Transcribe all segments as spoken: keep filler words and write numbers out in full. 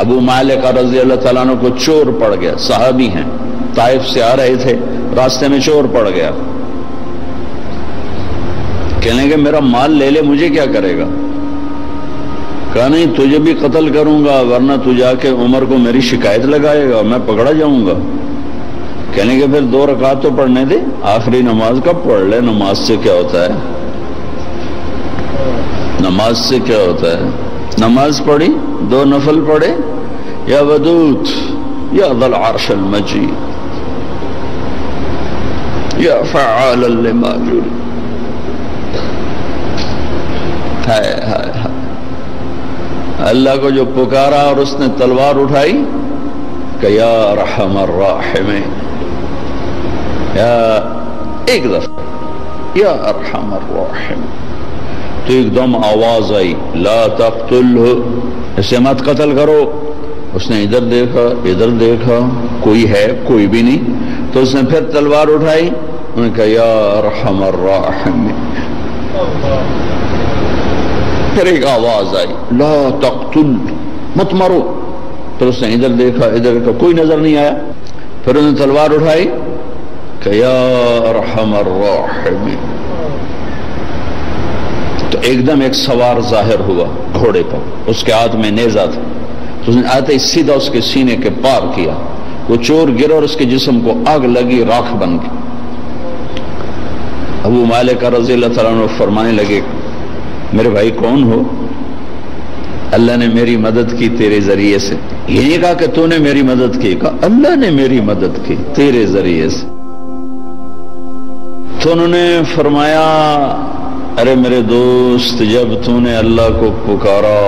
ابو مالک رضی اللہ تعالیٰ عنہ کو چور پڑ گیا، صحابی ہیں، طائف سے آ رہے تھے، راستے میں چور پڑ گیا، کہنے کہ میرا مال لے لے، مجھے کیا کرے گا؟ کہا نہیں تجھے بھی قتل کروں گا ورنہ تو جا کے عمر کو میری شکایت لگائے گا، میں پکڑا جاؤں گا۔ کہنے کہ پھر دو رکعت تو پڑھنے دے، آخری نماز کا پڑھ لے، نماز سے کیا ہوتا ہے، نماز سے کیا ہوتا ہے۔ نماز پڑھی، دو نفل پڑھے، یا ودود یا ذا العرش المجید یا فعال لما یرید۔ ہائے ہائے ہائے، اللہ کو جو پکارا اور اس نے تلوار اٹھائی کہ یا رحم الراحمین، یا ایک دفعہ یا ارحم الراحمین، تو ایک دم آواز آئی لا تقتلہ، اسے مت قتل کرو۔ اس نے ادھر دیکھا ادھر دیکھا کوئی ہے، کوئی بھی نہیں، تو اس نے پھر تلوار اٹھائی، انہوں نے کہا یا ارحم الراحمین، پھر ایک آواز آئی لا تقتل، مت مارو۔ پھر اس نے ادھر دیکھا ادھر دیکھا کوئی نظر نہیں آیا، پھر انہوں نے تلوار اٹھائی کہ یا ارحم الراحمین، تو ایک دم ایک سوار ظاہر ہوا گھوڑے پر، اس کے ہاتھ میں نیزہ تھا، تو اس نے آتے سیدھا اس کے سینے کے پار کیا، وہ چور گرا اور اس کے جسم کو آگ لگی، راکھ بن گئی۔ ابو مالک رضی اللہ تعالیٰ عنہ فرمانے لگے میرے بھائی کون ہو؟ اللہ نے میری مدد کی تیرے ذریعے سے۔ یہ نہیں کہا کہ تو نے میری مدد کی، کہا اللہ نے میری مدد کی تیرے ذریعے سے۔ تو انہوں نے فرمایا ارے میرے دوست، جب تو نے اللہ کو پکارا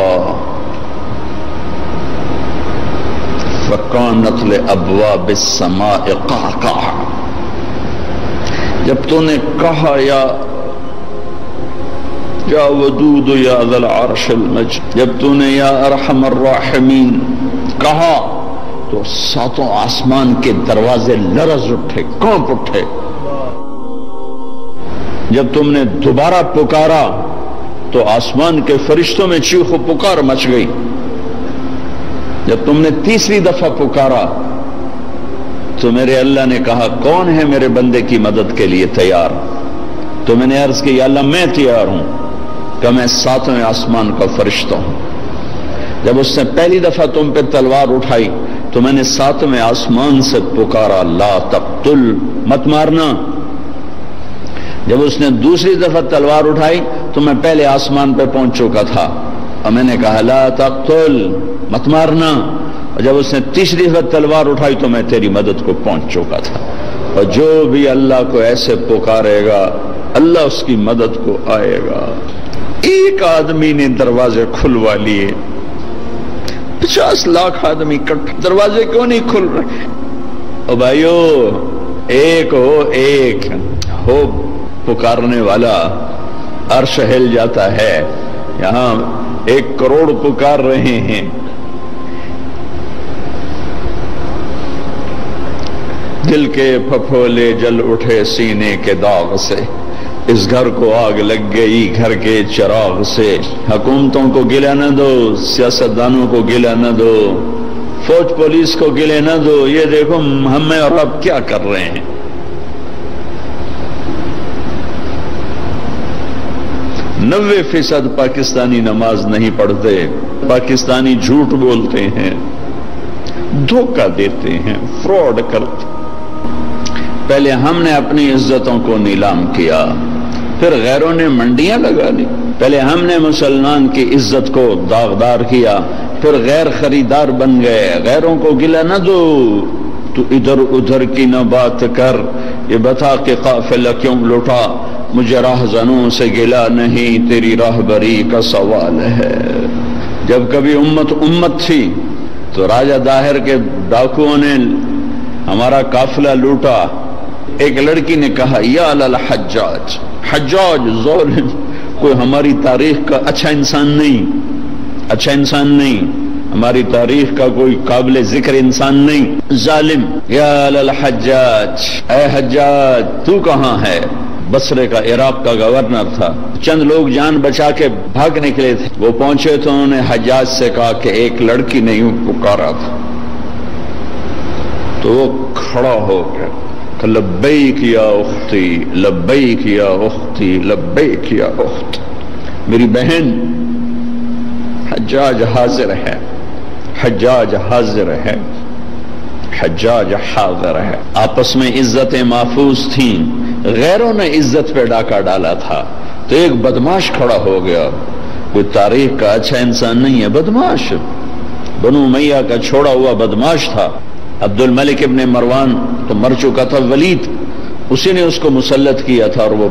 فَقَانَتْ لِأَبْوَابِ السَّمَاءِ قَعْقَعًا، جب تو نے کہا یا یا ودود یا ذا العرش المجید، جب تو نے یا ارحم الراحمین کہا تو ساتوں آسمان کے دروازے لرز اٹھے، کانپ اٹھے۔ جب تم نے دوبارہ پکارا تو آسمان کے فرشتوں میں چیخ و پکار مچ گئی۔ جب تم نے تیسری دفعہ پکارا تو میرے اللہ نے کہا کون ہے میرے بندے کی مدد کے لیے تیار؟ تو میں نے عرض کی یا اللہ میں تیار ہوں کہ میں ساتویں آسمان کا فرشتہ ہوں۔ جب اس نے پہلی دفعہ تم پہ تلوار اٹھائی تو میں نے ساتویں آسمان سے پکارا لا تقتل، مت مارنا۔ جب اس نے دوسری دفعہ تلوار اٹھائی تو میں پہلے آسمان پہ پہنچ چکا تھا اور میں نے کہا لا تقتل، مت مارنا۔ اور جب اس نے تیسری دفعہ تلوار اٹھائی تو میں تیری مدد کو پہنچ چکا تھا۔ اور جو بھی اللہ کو ایسے پکارے گا اللہ اس کی مدد کو آئے گا۔ ایک آدمی نے دروازے کھلوا لیے، پچاس لاکھ آدمی کٹھے، دروازے کیوں نہیں کھل رہے؟ او بھائیو، ایک ہو ایک ہو پکارنے والا، عرش ہل جاتا ہے۔ یہاں ایک کروڑ پکار رہے ہیں، دل کے پھپھولے جل اٹھے سینے کے داغ سے، اس گھر کو آگ لگ گئی گھر کے چراغ سے۔ حکومتوں کو گلہ نہ دو، سیاستدانوں کو گلہ نہ دو، فوج پولیس کو گلہ نہ دو، یہ دیکھو ہم میں اور آپ کیا کر رہے ہیں۔ نوے فیصد پاکستانی نماز نہیں پڑھتے، پاکستانی جھوٹ بولتے ہیں، دھوکہ دیتے ہیں، فراڈ کرتے ہیں۔ پہلے ہم نے اپنی عزتوں کو نیلام کیا، پھر غیروں نے منڈیاں لگا لی۔ پہلے ہم نے مسلمان کی عزت کو داغدار کیا، پھر غیر خریدار بن گئے۔ غیروں کو گلہ نہ دو، تو ادھر ادھر کی نہ بات کر، یہ بتا کہ قافلہ کیوں لوٹا، مجھے راہ زنوں سے گلہ نہیں، تیری راہبری کا سوال ہے۔ جب کبھی امت امت تھی تو راجہ داہر کے ڈاکوؤں نے ہمارا قافلہ لوٹا۔ ایک لڑکی نے کہا یا الحجاج، حجاج ظالم، کوئی ہماری تاریخ کا اچھا انسان نہیں، اچھا انسان نہیں، ہماری تاریخ کا کوئی قابل ذکر انسان نہیں، ظالم، یا الحجاج، اے حجاج تو کہاں ہے؟ بصرے کا عراق کا گورنر تھا، چند لوگ جان بچا کے بھاگ نکلے تھے، وہ پہنچے تو انہوں نے حجاج سے کہا کہ ایک لڑکی نے یوں پکارا تھا، تو وہ کھڑا ہو گیا، لبیک یا اختی لبیک یا اختی لبیک یا اخت، میری بہن، حجاج حاضر ہے، حجاج حاضر ہے، حجاج حاضر ہے۔ آپس میں عزتیں محفوظ تھیں، غیروں نے عزت پہ ڈاکہ ڈالا تھا، تو ایک بدماش کھڑا ہو گیا، کوئی تاریخ کا اچھا انسان نہیں ہے، بدماش، بنو امیہ کا چھوڑا ہوا بدماش تھا، عبد الملک ابن مروان تو مر چکا تھا، ولید، اسی نے اس کو مسلط کیا تھا، اور وہ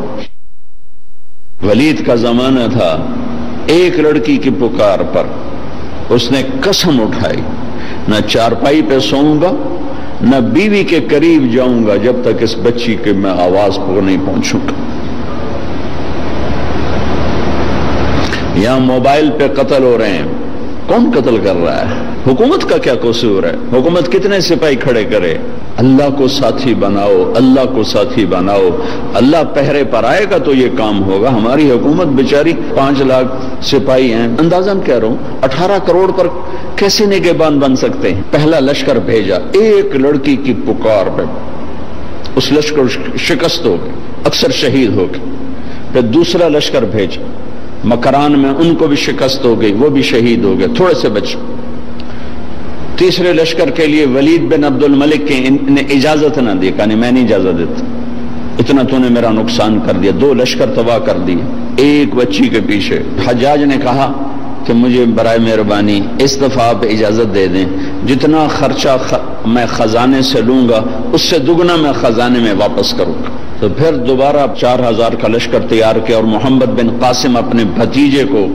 ولید کا زمانہ تھا، ایک لڑکی کی پکار پر اس نے قسم اٹھائی، نہ چارپائی پہ سوؤں گا، نہ بیوی کے قریب جاؤں گا جب تک اس بچی کے میں آواز کو نہیں پہنچوں گا۔ یہاں موبائل پہ قتل ہو رہے ہیں، کون قتل کر رہا ہے؟ حکومت کا کیا قصور ہے؟ حکومت کتنے سپاہی کھڑے کرے؟ اللہ کو ساتھی بناؤ، اللہ کو ساتھی بناؤ، اللہ پہرے پر آئے گا تو یہ کام ہوگا۔ ہماری حکومت بیچاری پانچ لاکھ سپاہی ہیں، اندازاً کہہ رہا ہوں، اٹھارہ کروڑ پر کیسے نگہبان بن سکتے ہیں؟ پہلا لشکر بھیجا، ایک لڑکی کی پکار پہ اس لشکر شکست ہو گئے، اکثر شہید ہو گئے۔ پھر دوسرا لشکر بھیجا مکران میں، ان کو بھی شکست ہو گئی، وہ بھی شہید ہو گئے، تھوڑے سے بچے۔ تیسرے لشکر کے لیے ولید بن عبد الملک کے نے اجازت نہ دی، کہا نہیں میں نہیں اجازت دیتا، اتنا تو نے میرا نقصان کر دیا، دو لشکر تباہ کر دیے ایک بچی کے پیچھے۔ حجاج نے کہا کہ مجھے برائے مہربانی اس دفعہ آپ اجازت دے دیں، جتنا خرچہ خ... میں خزانے سے لوں گا اس سے دگنا میں خزانے میں واپس کروں گا۔ تو پھر دوبارہ چار ہزار کا لشکر تیار کیا، اور محمد بن قاسم اپنے بھتیجے کو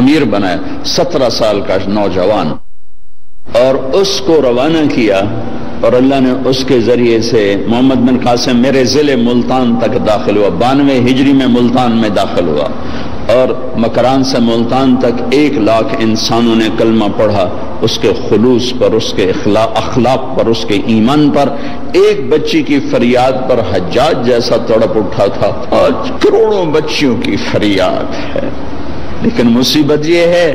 امیر بنایا، سترہ سال کا نوجوان، اور اس کو روانہ کیا، اور اللہ نے اس کے ذریعے سے محمد بن قاسم میرے ضلع ملتان تک داخل ہوا، بانوے ہجری میں ملتان میں داخل ہوا، اور مکران سے ملتان تک ایک لاکھ انسانوں نے کلمہ پڑھا۔ اس کے خلوص پر، اس کے اخلاق پر، اس کے ایمان پر، ایک بچی کی فریاد پر حجاج جیسا تڑپ اٹھا تھا، آج کروڑوں بچیوں کی فریاد ہے۔ لیکن مصیبت یہ ہے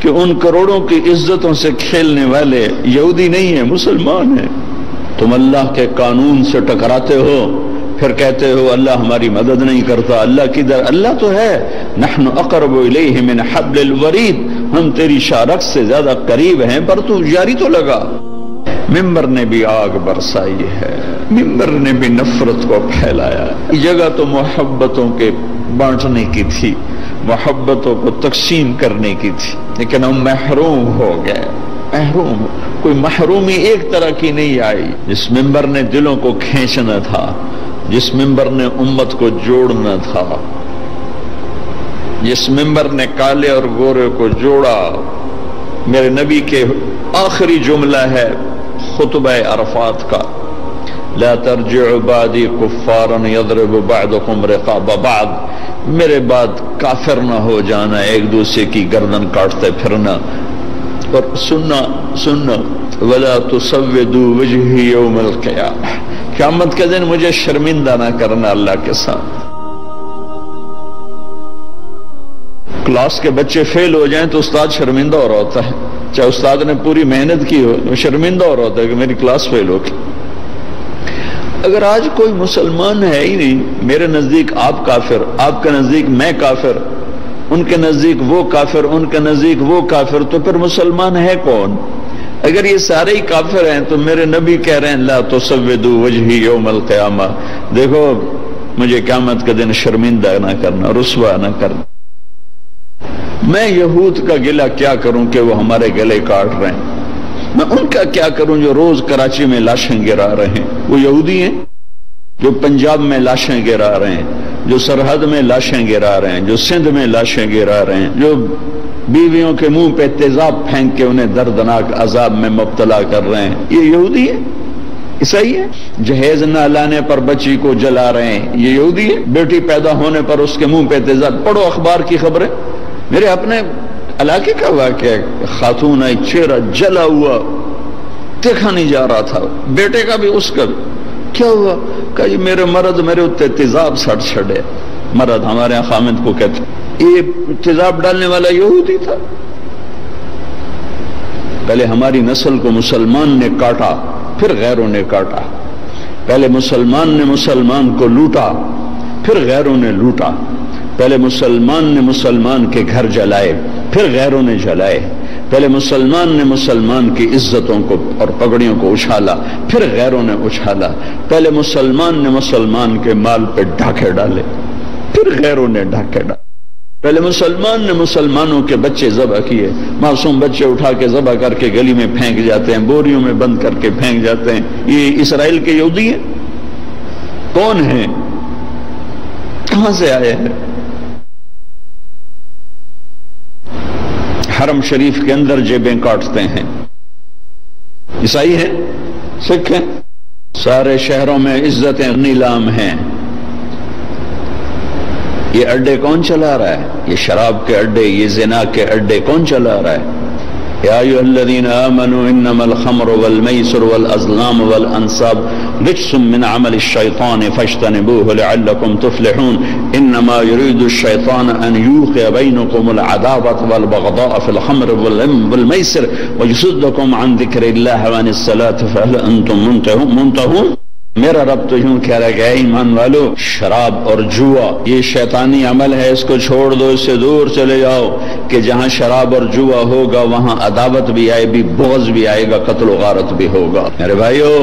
کہ ان کروڑوں کی عزتوں سے کھیلنے والے یہودی نہیں ہیں، مسلمان ہیں۔ تم اللہ کے قانون سے ٹکراتے ہو، پھر کہتے ہو اللہ ہماری مدد نہیں کرتا، اللہ کدھر، اللہ تو ہے، نحن اقرب الیہ من حبل الورید، ہم تیری شارک سے زیادہ قریب ہیں، پر تو جاری تو لگا۔ ممبر نے بھی آگ برسائی ہے، ممبر نے بھی نفرت کو پھیلایا، جگہ تو محبتوں کے بانٹنے کی تھی، محبتوں کو تقسیم کرنے کی تھی، لیکن ہم محروم ہو گئے، محروم، کوئی محرومی ایک طرح کی نہیں آئی۔ جس ممبر نے دلوں کو کھینچنا تھا، جس ممبر نے امت کو جوڑنا تھا، جس ممبر نے کالے اور گورے کو جوڑا، میرے نبی کے آخری جملہ ہے خطبہ عرفات کا، لا ترجع بعدی کفارا یضرب بعضکم رقاب بعض، میرے بعد کافر نہ ہو جانا، ایک دوسرے کی گردن کاٹتے پھرنا۔ اور سننا سننا، وَلَا تُسَوِّدُوا وَجْهِ يَوْمَ الْقِيَامَةِ، قیامت کے دن مجھے شرمندہ نہ کرنا اللہ کے ساتھ۔ کلاس کے بچے فیل ہو جائیں تو استاد شرمندہ ہو رہا ہوتا ہے، چاہے استاد نے پوری محنت کی ہو، شرمندہ ہو رہا ہوتا ہے کہ میری کلاس فیل ہو گئی۔ اگر آج کوئی مسلمان ہے ہی نہیں، میرے نزدیک آپ کافر، آپ کے نزدیک میں کافر، ان کے نزدیک وہ کافر، ان کے نزدیک وہ کافر، تو پھر مسلمان ہے کون؟ اگر یہ سارے ہی کافر ہیں تو میرے نبی کہہ رہے ہیں لا تسودوا وجہی یوم القیامہ، دیکھو مجھے قیامت کے دن شرمندہ نہ کرنا، رسوا نہ کرنا۔ میں یہود کا گلہ کیا کروں کہ وہ ہمارے گلے کاٹ رہے ہیں، میں ان کا کیا کروں جو روز کراچی میں لاشیں گرا رہے ہیں، وہ یہودی ہیں جو پنجاب میں لاشیں گرا رہے ہیں، جو سرحد میں لاشیں گرا رہے ہیں، جو سندھ میں لاشیں گرا رہے ہیں، جو بیویوں کے منہ پہ تیزاب پھینک کے انہیں دردناک عذاب میں مبتلا کر رہے ہیں، یہ یہودی ہے؟ عیسائی ہے؟ جہیز نہ لانے پر بچی کو جلا رہے ہیں، یہ یہودی ہے؟ بیٹی پیدا ہونے پر اس کے منہ پہ تیزاب، پڑھو اخبار کی خبریں، میرے اپنے علاقے کا واقعہ ہے، خاتون آئی، چہرہ جلا ہوا، دیکھا نہیں جا رہا تھا، بیٹے کا بھی اس کا بھی، کیا ہوا؟ کہ جی میرے مرد میرے اتنے تیزاب سٹ چھڑے. مرد ہمارے یہاں خامد کو کہتے ہیں. یہ تیزاب ڈالنے والا یہودی تھا. پہلے ہماری نسل کو مسلمان نے کاٹا پھر غیروں نے کاٹا. پہلے مسلمان نے مسلمان کو لوٹا پھر غیروں نے لوٹا. پہلے مسلمان نے مسلمان کے گھر جلائے پھر غیروں نے جلائے. پہلے مسلمان نے مسلمان کی عزتوں کو اور پگڑیوں کو اچھالا پھر غیروں نے اچھالا. پہلے مسلمان نے مسلمان کے مال پہ ڈاکے ڈالے پھر غیروں نے ڈاکے ڈالے. پہلے مسلمان نے مسلمانوں کے بچے ذبح کیے. معصوم بچے اٹھا کے ذبح کر کے گلی میں پھینک جاتے ہیں, بوریوں میں بند کر کے پھینک جاتے ہیں. یہ اسرائیل کے یہودی ہیں؟ کون ہیں؟ کہاں سے آئے ہیں؟ حرم شریف کے اندر جیبیں کاٹتے ہیں. عیسائی ہیں, سکھ ہیں, سارے شہروں میں عزتیں نیلام ہیں. یہ اڈے کون چلا رہا ہے؟ یہ شراب کے اڈے, یہ زنا کے اڈے کون چلا رہا ہے؟ یا ایھا الذین آمنوا انما الخمر والمیسر والازلام والانصاب رجس من عمل الشیطان فاجتنبوه لعلکم تفلحون انما یرید الشیطان ان یوقع بینکم العداوة والبغضاء فی الخمر والمیسر ویصدکم عن ذکر اللہ وعن الصلاة فهل انتم منتهون. میرا رب تو یوں کہہ رہا ہے کہ اے ایمان والو, شراب اور جوا یہ شیطانی عمل ہے, اس کو چھوڑ دو, اس سے دور چلے جاؤ. کہ جہاں شراب اور جوا ہوگا وہاں عداوت بھی آئے گی, بغض بھی آئے گا, قتل و غارت بھی ہوگا. میرے بھائیو,